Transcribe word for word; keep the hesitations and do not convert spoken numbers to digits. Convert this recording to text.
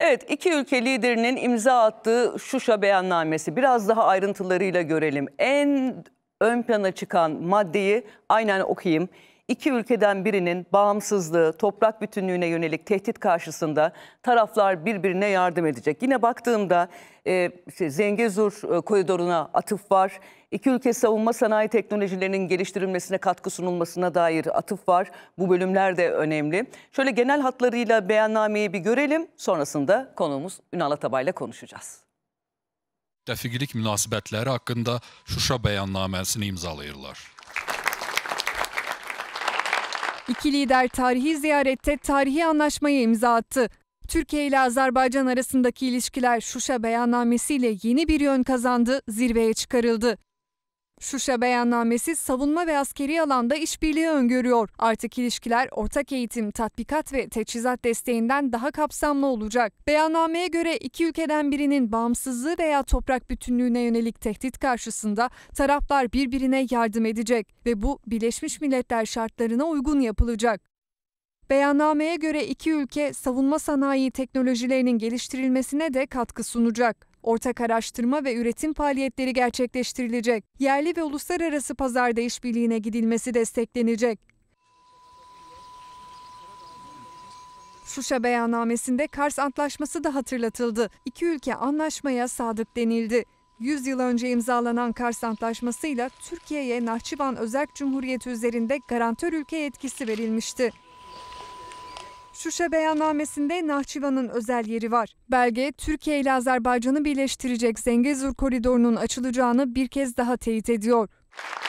Evet, iki ülke liderinin imza attığı Şuşa Beyannamesi biraz daha ayrıntılarıyla görelim. En ön plana çıkan maddeyi aynen okuyayım. İki ülkeden birinin bağımsızlığı, toprak bütünlüğüne yönelik tehdit karşısında taraflar birbirine yardım edecek. Yine baktığımda e, işte Zengezur koridoruna atıf var. İki ülke savunma sanayi teknolojilerinin geliştirilmesine katkı sunulmasına dair atıf var. Bu bölümler de önemli. Şöyle genel hatlarıyla beyannameyi bir görelim. Sonrasında konuğumuz Ünal Atabay ile konuşacağız. Müttefikilik münasibetleri hakkında Şuşa beyannamesini imzalayırlar. İki lider tarihi ziyarette tarihi anlaşmaya imza attı. Türkiye ile Azerbaycan arasındaki ilişkiler Şuşa Beyannamesi ile yeni bir yön kazandı, zirveye çıkarıldı. Şuşa Beyannamesi savunma ve askeri alanda işbirliği öngörüyor. Artık ilişkiler ortak eğitim, tatbikat ve teçhizat desteğinden daha kapsamlı olacak. Beyannameye göre iki ülkeden birinin bağımsızlığı veya toprak bütünlüğüne yönelik tehdit karşısında taraflar birbirine yardım edecek ve bu Birleşmiş Milletler şartlarına uygun yapılacak. Beyannameye göre iki ülke savunma sanayi teknolojilerinin geliştirilmesine de katkı sunacak. Ortak araştırma ve üretim faaliyetleri gerçekleştirilecek. Yerli ve uluslararası pazarda işbirliğine gidilmesi desteklenecek. Şuşa beyannamesinde Kars Antlaşması da hatırlatıldı. İki ülke anlaşmaya sadık denildi. yüz yıl önce imzalanan Kars Antlaşması ile Türkiye'ye Nahçıvan Özerk Cumhuriyeti üzerinde garantör ülke yetkisi verilmişti. Şuşa beyannamesinde Nahçıvan'ın özel yeri var. Belge, Türkiye ile Azerbaycan'ı birleştirecek Zengezur koridorunun açılacağını bir kez daha teyit ediyor.